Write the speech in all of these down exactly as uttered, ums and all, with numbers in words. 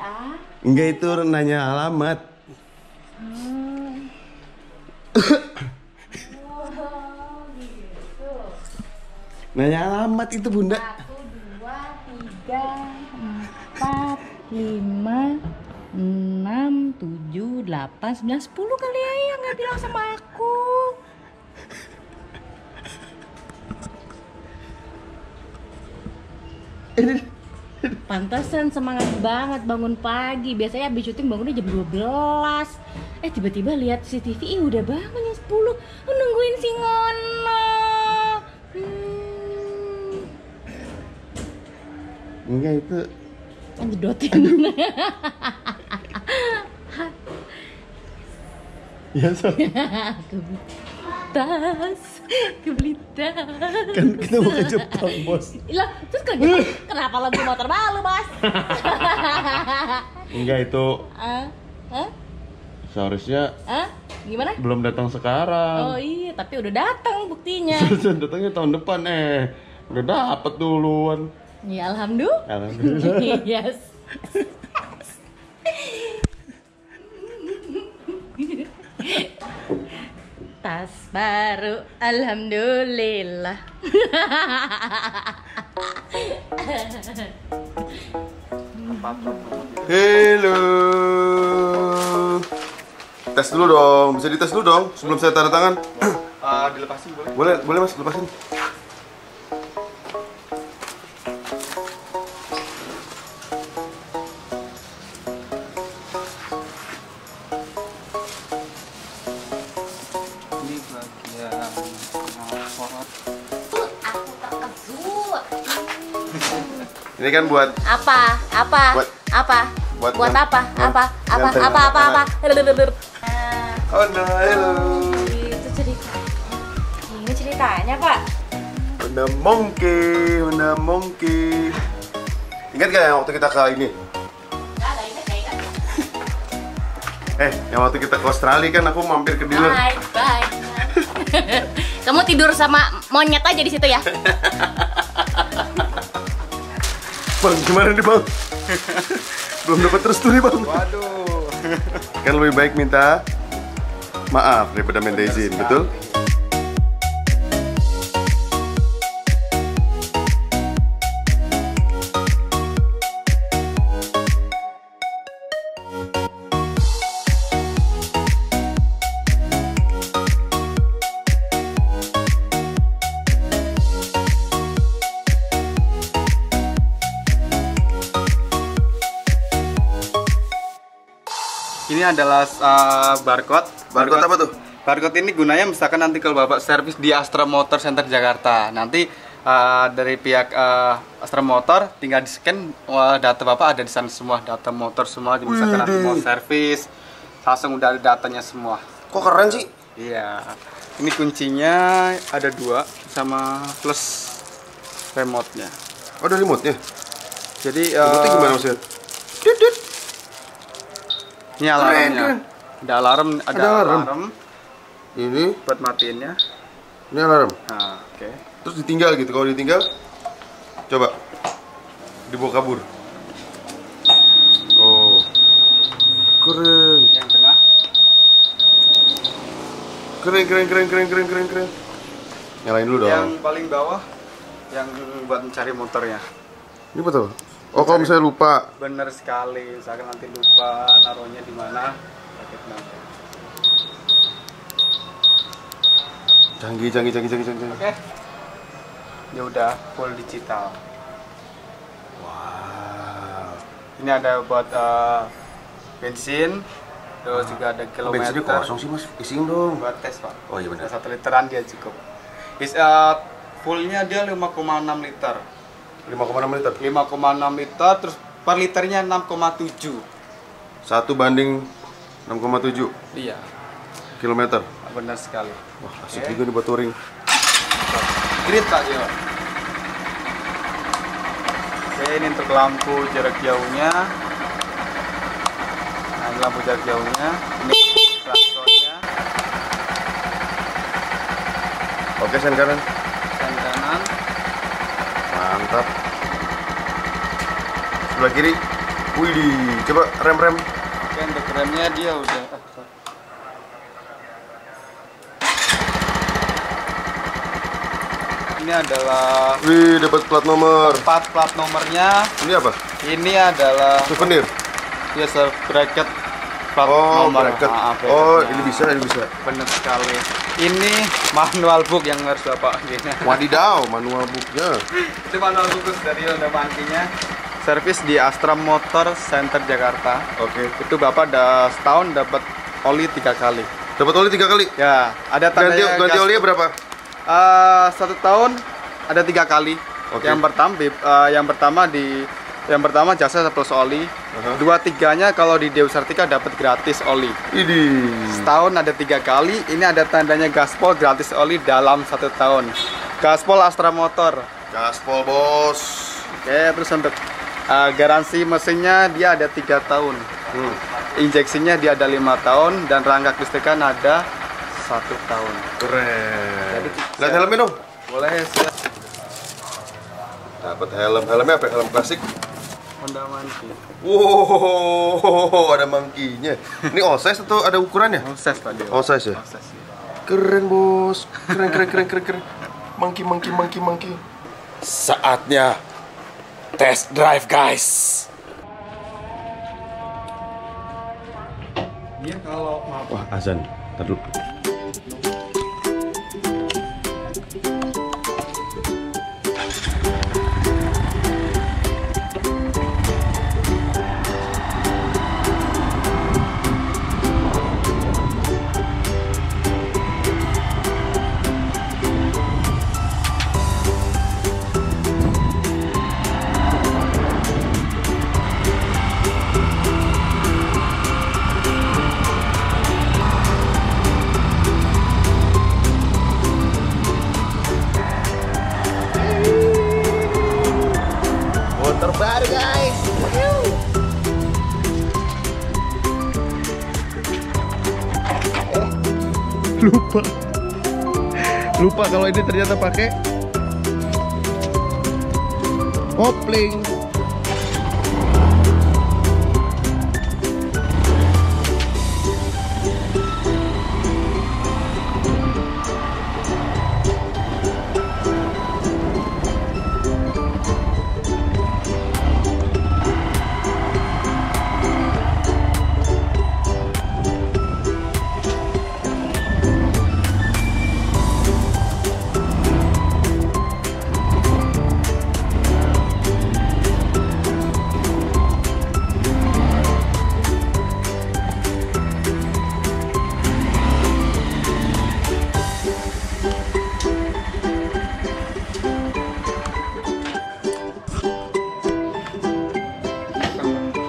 ah. Enggak, itu nanya alamat. Hmm. Wow, gitu. Nanya alamat itu, Bunda. satu, dua, tiga, empat, lima, enam, tujuh, delapan, sembilan, sepuluh kali ya nggak bilang sama aku. Pantesan semangat banget bangun pagi. Biasanya habis syuting bangunnya jam dua belas. Eh tiba-tiba lihat C C T V, ih udah bangun jam sepuluh. Nungguin si ngono. Hmm. Enggak, itu ngedotin. Ya, so. Tas, kebeli tas. Kan kita mau ke Jepang, Bos. Lah, terus ke Jepang, kenapa lo beli motor baru, Bos? Enggak, itu uh, uh? seharusnya uh? Gimana? Belum datang sekarang. Oh iya, tapi udah datang buktinya. Datangnya tahun depan, eh udah dapet duluan. Ya, alhamdulillah. Alhamdulillah. Yes. Tas baru, alhamdulillah. Halo. Tes dulu dong, bisa dites dulu dong sebelum saya tanda tangan. Uh, dilepasin boleh? Boleh, boleh Mas, lepasin. Ini kan buat apa? Apa? Buat apa? Buat, buat apa? Apa? Apa? Apa? Apa? Apa? Apa? Oh no, hello. Itu ceritanya. Ini ceritanya, Pak. Honda Monkey, Honda Monkey. Ingat gak yang waktu kita ke ini? Gak, gak ingat, gak ingat. Eh, yang waktu kita ke Australia kan aku mampir ke dealer. Bye, bye. Kamu tidur sama monyet aja di situ ya? Bang, gimana nih Bang? Belum dapat restu nih Bang. Waduh. Kan lebih baik minta maaf daripada minta izin, betul? Ini adalah uh, barcode. Barcode apa tuh? Barcode ini gunanya misalkan nanti kalau Bapak servis di Astra Motor Center Jakarta, nanti uh, dari pihak uh, Astra Motor tinggal di-scan uh, data Bapak ada di sana semua, data motor semua, misalkan nanti mau servis langsung udah ada datanya semua. Kok keren sih? Iya. Ini kuncinya ada dua sama plus remote-nya. Oh, ada remote-nya. Jadi uh, remote-nya gimana maksudnya? Dudut. Ini alarmnya. Ada alarm, ada, ada alarm. alarm. Ini buat matiinnya. Ini alarm. Nah, oke. Okay. Terus ditinggal gitu. Kalau ditinggal coba dibawa kabur. Oh. Keren. Yang tengah. Keren, keren, keren, keren, keren, keren, keren. Nyalain dulu dong. Yang paling bawah yang buat mencari motornya. Ini betul. Oh, kalau misalnya lupa. Bener sekali, misalkan nanti lupa naruhnya di mana. Canggih, canggih, canggih, canggih, canggih. Oke. Ya udah full digital. Wow. Ini ada buat uh, bensin. Terus ah, juga ada kilometer. Bensinnya kosong sih Mas, isiin dong. Buat tes Pak. Oh iya benar. Satu literan dia cukup. Is uh, fullnya dia lima koma enam liter. lima koma enam liter? lima koma enam liter, terus per liternya enam koma tujuh. satu banding enam koma tujuh? Iya. Kilometer? Benar sekali. Wah, asik juga nih buat touring. Grid Pak, ya. Oke, ini untuk lampu jarak jauhnya. Nah, ini lampu jarak jauhnya. Ini klaksornya. Oke, sen kanan. Sen kanan. Mantap. Sebelah kiri. Wih, coba rem-rem. Oke, untuk remnya dia udah. Ini adalah. Wih, dapat plat nomor. Empat plat nomornya. Ini apa? Ini adalah. Souvenir. Ya, bracket. Plat oh, nomor. Bracket. Nah, oh, ini bisa, ini bisa. Benar sekali. Ini manual book yang harus bapak ini. Wadidaw, manual booknya. Itu manual book dari Honda Monkey-nya. Servis di Astra Motor Center Jakarta. Oke. Okay. Itu bapak dah setahun dapat oli tiga kali. Dapat oli tiga kali? Ya. Ada tandanya. Ganti, ganti olinya berapa? Uh, satu tahun ada tiga kali. Okay. Yang pertama, uh, yang pertama di, yang pertama jasa plus oli. Uh-huh. Dua tiganya kalau di Deusartika dapat gratis oli. Ini setahun ada tiga kali. Ini ada tandanya Gaspol gratis oli dalam satu tahun. Gaspol Astra Motor. Gaspol bos. Oke, okay, terus untuk uh, garansi mesinnya dia ada tiga tahun. Hmm. Injeksinya dia ada lima tahun dan rangka listrikan ada satu tahun. Keren. Lihat helmnya dong. Boleh. Siap. Dapat helm. Helmnya apa? Helm klasik. Honda Monkey. Wow, ada monkey-nya. Ini all size atau ada ukurannya? All size tadi. All size ya. All size. Keren bos. Keren keren keren keren keren. Monkey monkey monkey monkey. Saatnya test drive guys. Dia kalau maaf. Wah azan. Ntar dulu. Terbaru guys. Lupa, lupa kalau ini ternyata pakai kopling.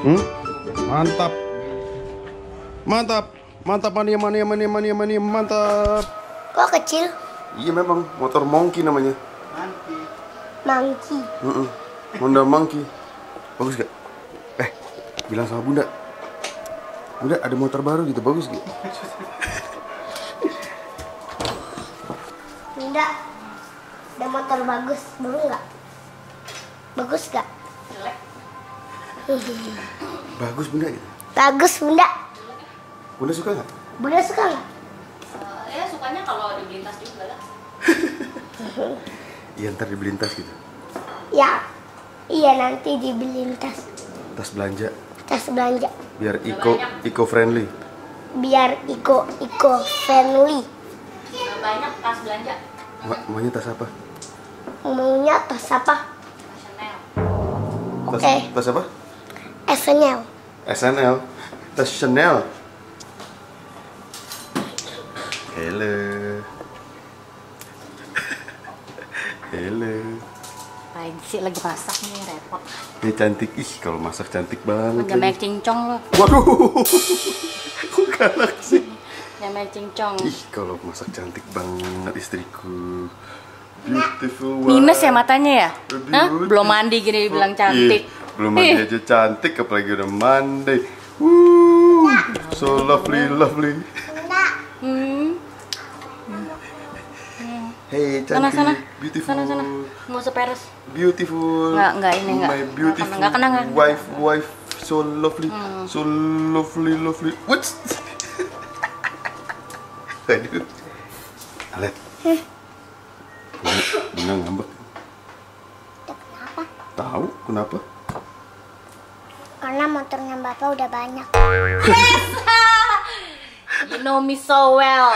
Hmm? Mantap. Mantap. Mantap mania mania mania mania mania mantap. Kok kecil? Iya memang motor monkey namanya. Monkey. Monkey. Heeh. Honda Monkey. Bagus gak? Eh, bilang sama Bunda. Bunda ada motor baru gitu, bagus gak? Bunda. Ada motor bagus, baru enggak? Bagus gak? Jelek. Bagus Bunda gitu? Bagus Bunda. Bunda suka nggak? Bunda suka nggak? Uh, ya sukanya kalau dibeliin tas juga lah. Iya ntar dibeliin tas gitu? Ya, iya nanti dibeliin tas. Tas belanja? Tas belanja. Biar eco, eco friendly. Biar eco, eco friendly. Banyak tas belanja. Ma maunya tas apa? Maunya tas apa? Chanel. Oke. Okay. Tas apa? S N L. S N L. Tas Chanel. Hello. Hello. Lain sih lagi masak nih repot. Ini cantik ih kalau masak cantik banget. Jangan cincong loh. Waduh. Kok galak sih? Jangan cincong. Ih kalau masak cantik banget istriku. Beautiful. Minus ya matanya ya? Hah? Belum mandi gini bilang cantik. Yeah. Belum mandi aja cantik, apalagi udah mandi. Wuh, so lovely, lovely. Hmm. Hey, cantik. Sana, sana. Beautiful. Sana, sana. Mau se Paris. Beautiful. Enggak, enggak ini enggak. My beautiful. Enggak kena, enggak. Wife, wife so lovely, hmm. so lovely, lovely. What? Aduh, Alet. Bener ngambek. Kenapa? Tahu kenapa? Karena motornya bapak udah banyak. You know me so well.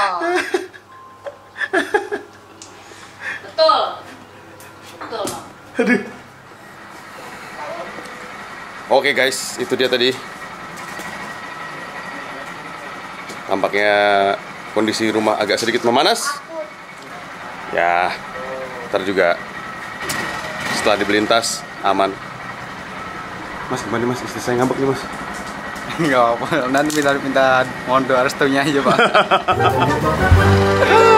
Betul, betul. Aduh. Oke okay guys, itu dia tadi. Tampaknya kondisi rumah agak sedikit memanas. Ya, ntar juga setelah dibeliin tas aman. Mas gimana mas, istri saya ngambek nih mas. Enggak apa, nanti minta minta mondo restunya aja pak.